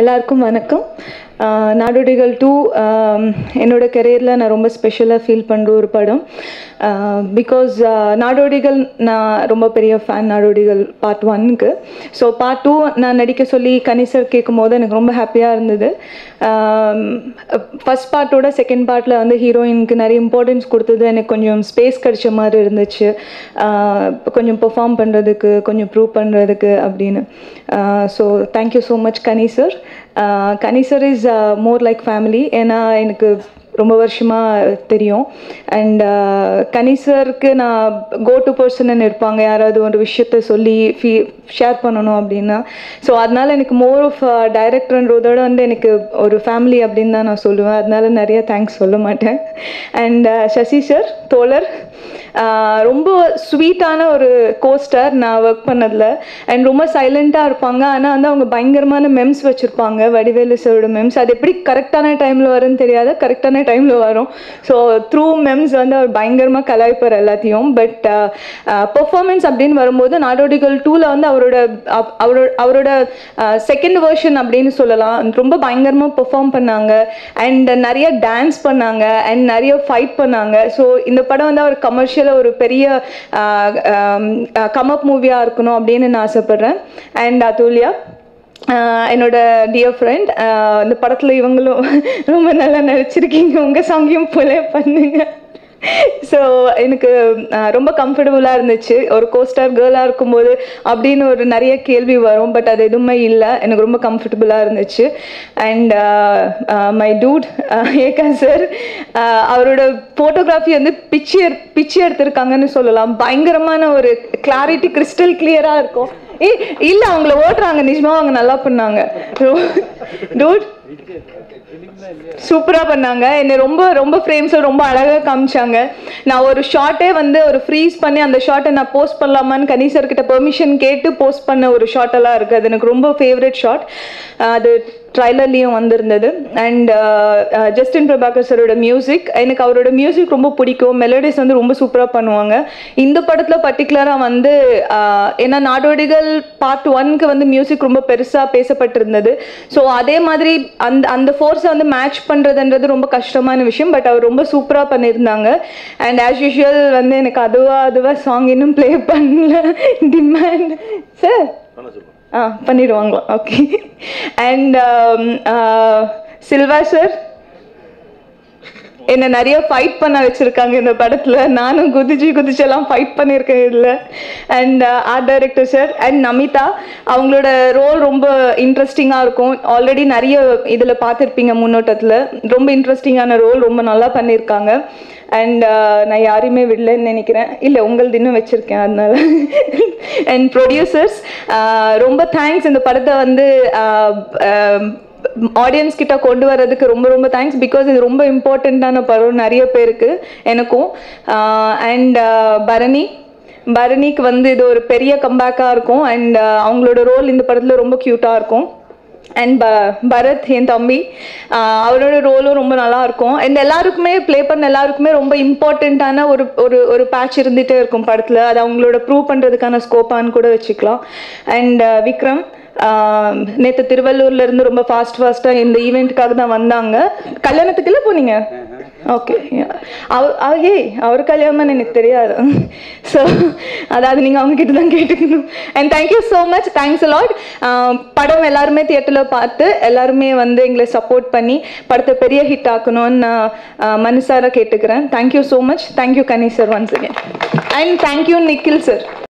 எல்லாருக்கும் வணக்கம். நாடோடிகள் 2 என்னோட கரியரில் நான் ரொம்ப ஸ்பெஷலாக ஃபீல் பண்ணுற ஒரு படம். பிகாஸ் நாடோடிகள் நான் ரொம்ப பெரிய ஃபேன், நாடோடிகள் பார்ட் 1க்கு. ஸோ பார்ட் 2 நான் நடிக்க சொல்லி கனிஷர் கேட்கும் போது எனக்கு ரொம்ப ஹாப்பியாக இருந்தது. ஃபஸ்ட் பார்ட்டோட செகண்ட் பார்ட்டில் வந்து ஹீரோயினுக்கு நிறைய இம்பார்ட்டன்ஸ் கொடுத்தது. எனக்கு கொஞ்சம் ஸ்பேஸ் கிடைச்ச மாதிரி இருந்துச்சு, கொஞ்சம் பெர்ஃபார்ம் பண்ணுறதுக்கு, கொஞ்சம் ப்ரூவ் பண்ணுறதுக்கு அப்படின்னு. So thank you so much Kani sir. Kani sir is more like family. ஏன்னா எனக்கு ரொம்ப வருஷமாக தெரியும். அண்ட் கனி சாருக்கு நான் கோ டு பர்சன்னு இருப்பாங்க, யாராவது ஒரு விஷயத்த சொல்லி ஷேர் பண்ணணும் அப்படின்னா. ஸோ அதனால் எனக்கு மோர் ஆஃப் டைரக்டர்ன்றதோட வந்து எனக்கு ஒரு ஃபேமிலி அப்படின்னு தான் நான் சொல்லுவேன். அதனால நிறைய தேங்க்ஸ் சொல்ல மாட்டேன். அண்ட் சசி சார் தோழர் ரொம்ப ஸ்வீட்டான ஒரு கோஸ்டர் நான் ஒர்க் பண்ணதில். அண்ட் ரொம்ப சைலண்ட்டாக இருப்பாங்க, ஆனால் வந்து அவங்க பயங்கரமான மெம்ஸ் வச்சுருப்பாங்க, வடிவேலு சாரோட மெம்ஸ். அது எப்படி கரெக்டான டைமில் வரும்னு தெரியாது, கரெக்டான டைமில் வரும். ஸோ த்ரூ மெம்ஸ் வந்து அவர் பயங்கரமாக கலாய்ப்பார் எல்லாத்தையும். பட் பெர்ஃபார்மன்ஸ் அப்படின்னு வரும்போது நாடோடிகள் 2வில் வந்து அவரோட செகண்ட் வெர்ஷன் அப்படின்னு சொல்லலாம். ரொம்ப பயங்கரமாக பெர்ஃபார்ம் பண்ணாங்க, அண்ட் நிறைய டான்ஸ் பண்ணாங்க, அண்ட் நிறைய ஃபைட் பண்ணாங்க. ஸோ இந்த படம் வந்து அவர் கமர்ஷியலாக ஒரு பெரிய கம்அப் மூவியாக இருக்கணும் அப்படின்னு நான் ஆசைப்பட்றேன். அண்ட் அதுல்யா என்னோட டியர் ஃப்ரெண்ட், இந்த படத்தில் இவங்களும் ரொம்ப நல்லா நடிச்சிருக்கீங்க, உங்கள் சாங்கையும் ப்ளே பண்ணுங்க. ஸோ எனக்கு ரொம்ப கம்ஃபர்டபுளாக இருந்துச்சு. ஒரு கோஸ்டார் கேர்ளாக இருக்கும்போது அப்படின்னு ஒரு நிறைய கேள்வி வரும், பட் அது எதுவுமே இல்லை. எனக்கு ரொம்ப கம்ஃபர்டபுளாக இருந்துச்சு. And my dude Eka sir, அவரோட ஃபோட்டோகிராஃபி வந்து பிச்சு எடுத்திருக்காங்கன்னு சொல்லலாம். பயங்கரமான ஒரு கிளாரிட்டி, கிறிஸ்டல் கிளியராக இருக்கும். ஏ இல்லை, அவங்கள ஓட்டுறாங்க நிஜமாக, அவங்க நல்லா பண்ணாங்க. டூட் சூப்பராக பண்ணாங்க. என்னை ரொம்ப ரொம்ப ஃப்ரேம்ஸை ரொம்ப அழகாக காமிச்சாங்க. நான் ஒரு ஷார்ட்டே வந்து ஒரு ஃப்ரீஸ் பண்ணி அந்த ஷார்ட்டை நான் போஸ்ட் பண்ணலாமான்னு கனிஷர்கிட்ட பெர்மிஷன் கேட்டு போஸ்ட் பண்ண ஒரு ஷார்ட்டெல்லாம் இருக்குது. அது எனக்கு ரொம்ப ஃபேவரட் ஷார்ட். அது ட்ரைலர்லேயும் வந்திருந்தது. அண்ட் ஜஸ்டின் பிரபாகர் சாரோட மியூசிக், எனக்கு அவரோட மியூசிக் ரொம்ப பிடிக்கும். மெலடிஸ் வந்து ரொம்ப சூப்பராக பண்ணுவாங்க. இந்த படத்தில் பர்டிகுலராக வந்து ஏன்னா நாடோடிகள் பார்ட் 1க்கு வந்து மியூசிக் ரொம்ப பெருசாக பேசப்பட்டிருந்தது. ஸோ அதே மாதிரி அந்த ஃபோர்ஸை வந்து மேட்ச் பண்ணுறதுன்றது ரொம்ப கஷ்டமான விஷயம். பட் அவர் ரொம்ப சூப்பராக பண்ணியிருந்தாங்க. அண்ட் ஆஸ் யூஷுவல் வந்து எனக்கு அதுவாக சாங் இன்னும் ப்ளே பண்ணல, டிமாண்ட் சார் பண்ணிடுவாங்களா? ஓகே. அண்ட் சில்வா சார் என்னை நிறைய ஃபைட் பண்ண வச்சுருக்காங்க இந்த படத்தில். நானும் குதிச்செல்லாம் ஃபைட் பண்ணியிருக்கேன் இதில். And art director sir and Namitha, அவங்களோட ரோல் ரொம்ப இன்ட்ரெஸ்டிங்காக இருக்கும். ஆல்ரெடி நிறைய இதில் பார்த்துருப்பீங்க முன்னோட்டத்தில். ரொம்ப இன்ட்ரெஸ்டிங்கான ரோல், ரொம்ப நல்லா பண்ணியிருக்காங்க. அண்ட் நான் யாரையுமே விடலன்னு நினைக்கிறேன். இல்லை, உங்களது இன்னும் வச்சுருக்கேன் அதனால. அண்ட் ப்ரொடியூசர்ஸ் ரொம்ப தேங்க்ஸ். இந்த படத்தை வந்து ஆடியன்ஸ் கிட்ட கொண்டு வர்றதுக்கு ரொம்ப ரொம்ப தேங்க்ஸ். பிகாஸ் இது ரொம்ப இம்பார்ட்டண்ட்டான படம் நிறைய பேருக்கு, எனக்கும். அண்ட் பரணிக்கு வந்து இது ஒரு பெரிய கம்பேக்காக இருக்கும். அண்ட் அவங்களோட ரோல் இந்த படத்தில் ரொம்ப க்யூட்டாக இருக்கும். அண்ட் பரத் என் தம்பி, அவரோட ரோலும் ரொம்ப நல்லாயிருக்கும். அண்ட் எல்லாருக்குமே ப்ளே பண்ண எல்லாருக்குமே ரொம்ப இம்பார்ட்டண்ட்டான ஒரு ஒரு ஒரு பேட்ச் இருந்துகிட்டே இருக்கும் படத்தில். அது அவங்களோட ப்ரூவ் பண்ணுறதுக்கான ஸ்கோப்பான்னு கூட வச்சுக்கலாம். அண்ட் விக்ரம் நேற்று திருவள்ளூர்லேருந்து ரொம்ப ஃபாஸ்ட்டாக இந்த ஈவெண்ட்டுக்காக தான் வந்தாங்க. கல்யாணத்துக்குள்ளே போனீங்க? ஓகே. அவர் கல்யாணம் எனக்கு தெரியாது. ஸோ அதாவது நீங்கள் அவங்கக்கிட்ட தான் கேட்டுக்கணும். And thank you so much, thanks a lot. படம் எல்லாருமே தியேட்டரில் பார்த்து எல்லாருமே வந்து எங்களை சப்போர்ட் பண்ணி படத்தை பெரிய ஹிட் ஆக்கணும்னு நான் மனசார கேட்டுக்கிறேன். Thank you so much. Thank you Kani sir once again. And thank you Nikhil sir.